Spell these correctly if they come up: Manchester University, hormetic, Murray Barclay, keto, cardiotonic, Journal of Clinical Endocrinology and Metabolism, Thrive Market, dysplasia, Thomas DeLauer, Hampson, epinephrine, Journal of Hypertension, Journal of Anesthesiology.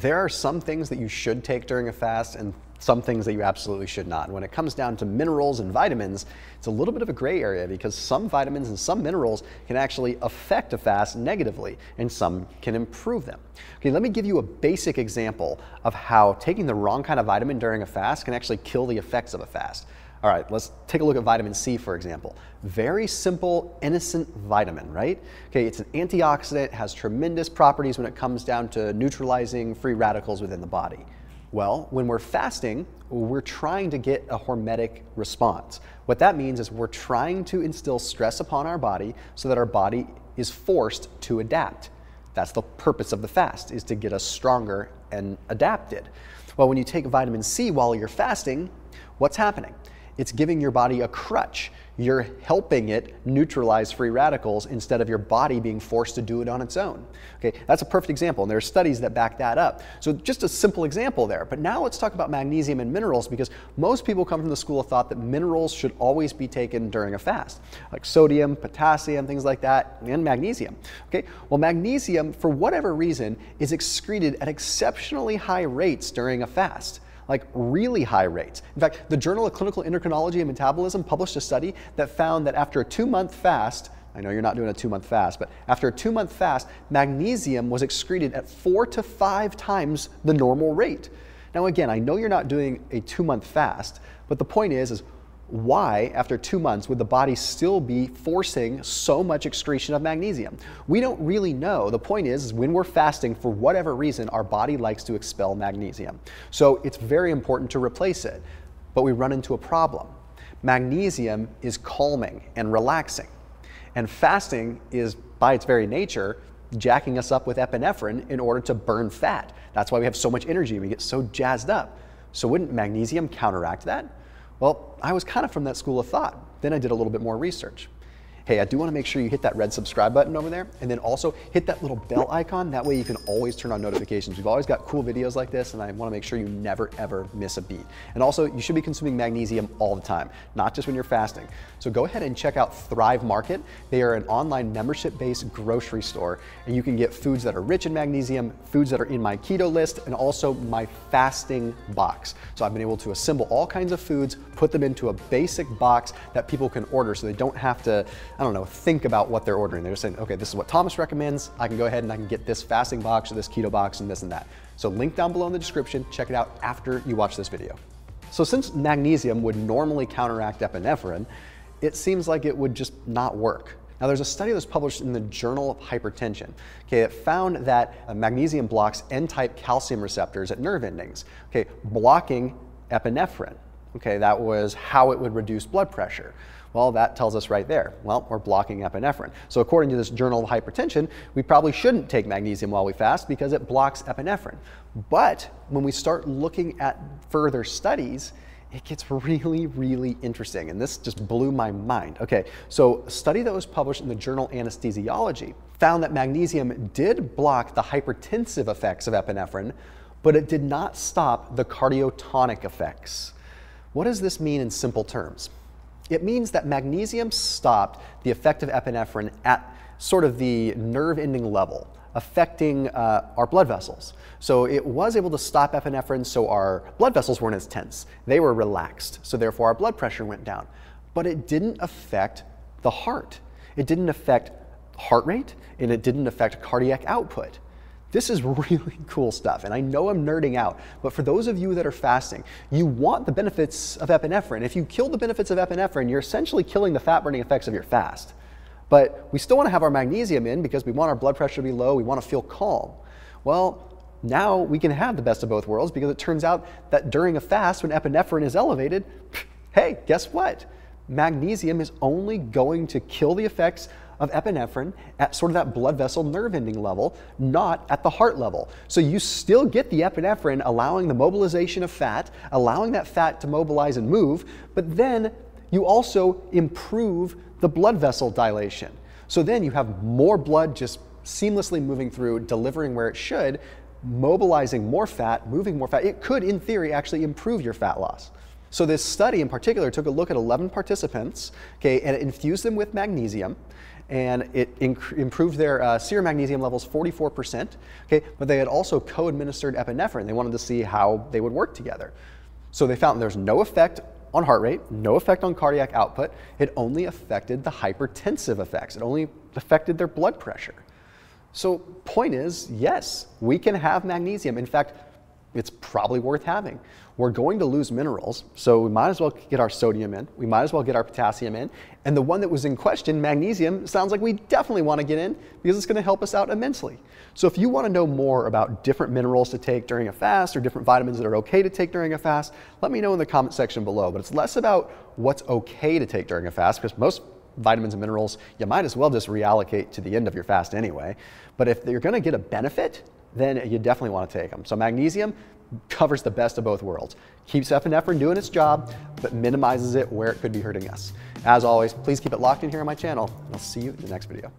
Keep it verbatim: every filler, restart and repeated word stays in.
there are some things that you should take during a fast and some things that you absolutely should not. When it comes down to minerals and vitamins, it's a little bit of a gray area because some vitamins and some minerals can actually affect a fast negatively and some can improve them. Okay, let me give you a basic example of how taking the wrong kind of vitamin during a fast can actually kill the effects of a fast. All right, let's take a look at vitamin C, for example. Very simple, innocent vitamin, right? Okay, it's an antioxidant, has tremendous properties when it comes down to neutralizing free radicals within the body. Well, when we're fasting, we're trying to get a hormetic response. What that means is we're trying to instill stress upon our body so that our body is forced to adapt. That's the purpose of the fast, is to get us stronger and adapted. Well, when you take vitamin C while you're fasting, what's happening? It's giving your body a crutch. You're helping it neutralize free radicals instead of your body being forced to do it on its own. Okay, that's a perfect example, and there are studies that back that up. So just a simple example there. But now let's talk about magnesium and minerals, because most people come from the school of thought that minerals should always be taken during a fast, like sodium, potassium, things like that, and magnesium. Okay, well, magnesium, for whatever reason, is excreted at exceptionally high rates during a fast. Like really high rates. In fact, the Journal of Clinical Endocrinology and Metabolism published a study that found that after a two-month fast, I know you're not doing a two-month fast, but after a two-month fast, magnesium was excreted at four to five times the normal rate. Now again, I know you're not doing a two-month fast, but the point is, is why after two months would the body still be forcing so much excretion of magnesium? We don't really know. The point is, is when we're fasting, for whatever reason, our body likes to expel magnesium. So it's very important to replace it, but we run into a problem. Magnesium is calming and relaxing, and fasting is, by its very nature, jacking us up with epinephrine in order to burn fat. That's why we have so much energy and we get so jazzed up. So wouldn't magnesium counteract that? Well, I was kind of from that school of thought. Then I did a little bit more research. Hey, I do want to make sure you hit that red subscribe button over there, and then also hit that little bell icon. That way you can always turn on notifications. We've always got cool videos like this, and I want to make sure you never ever miss a beat. And also, you should be consuming magnesium all the time, not just when you're fasting. So go ahead and check out Thrive Market. They are an online membership-based grocery store, and you can get foods that are rich in magnesium, foods that are in my keto list, and also my fasting box. So I've been able to assemble all kinds of foods, put them into a basic box that people can order so they don't have to, I don't know, think about what they're ordering. They're just saying, okay, this is what Thomas recommends. I can go ahead and I can get this fasting box or this keto box and this and that. So link down below in the description. Check it out after you watch this video. So since magnesium would normally counteract epinephrine, it seems like it would just not work. Now, there's a study that was published in the Journal of Hypertension, okay, that found that magnesium blocks N-type calcium receptors at nerve endings, okay, blocking epinephrine. Okay, that was how it would reduce blood pressure. Well, that tells us right there, well, we're blocking epinephrine. So according to this Journal of Hypertension, we probably shouldn't take magnesium while we fast because it blocks epinephrine. But when we start looking at further studies, it gets really, really interesting. And this just blew my mind. Okay, so a study that was published in the journal Anesthesiology found that magnesium did block the hypertensive effects of epinephrine, but it did not stop the cardiotonic effects. What does this mean in simple terms? It means that magnesium stopped the effect of epinephrine at sort of the nerve ending level, affecting uh, our blood vessels. So it was able to stop epinephrine, so our blood vessels weren't as tense. They were relaxed, so therefore our blood pressure went down. But it didn't affect the heart. It didn't affect heart rate, and it didn't affect cardiac output. This is really cool stuff, and I know I'm nerding out, but for those of you that are fasting, you want the benefits of epinephrine. If you kill the benefits of epinephrine, you're essentially killing the fat-burning effects of your fast. But we still want to have our magnesium in because we want our blood pressure to be low, we want to feel calm. Well, now we can have the best of both worlds because it turns out that during a fast when epinephrine is elevated, hey, guess what? Magnesium is only going to kill the effects of epinephrine at sort of that blood vessel nerve ending level, not at the heart level. So you still get the epinephrine allowing the mobilization of fat, allowing that fat to mobilize and move, but then you also improve the blood vessel dilation. So then you have more blood just seamlessly moving through, delivering where it should, mobilizing more fat, moving more fat. It could, in theory, actually improve your fat loss. So this study in particular took a look at eleven participants, okay, and it infused them with magnesium, and it inc improved their uh, serum magnesium levels forty-four percent, okay? But they had also co-administered epinephrine. They wanted to see how they would work together. So they found there's no effect on heart rate, no effect on cardiac output. It only affected the hypertensive effects. It only affected their blood pressure. So point is, yes, we can have magnesium. In fact, it's probably worth having. We're going to lose minerals, so we might as well get our sodium in, we might as well get our potassium in, and the one that was in question, magnesium, sounds like we definitely want to get in because it's going to help us out immensely. So if you want to know more about different minerals to take during a fast or different vitamins that are okay to take during a fast, let me know in the comment section below. But it's less about what's okay to take during a fast, because most vitamins and minerals, you might as well just reallocate to the end of your fast anyway. But if you're going to get a benefit, then you definitely want to take them. So magnesium covers the best of both worlds. Keeps epinephrine doing its job, but minimizes it where it could be hurting us. As always, please keep it locked in here on my channel, and I'll see you in the next video.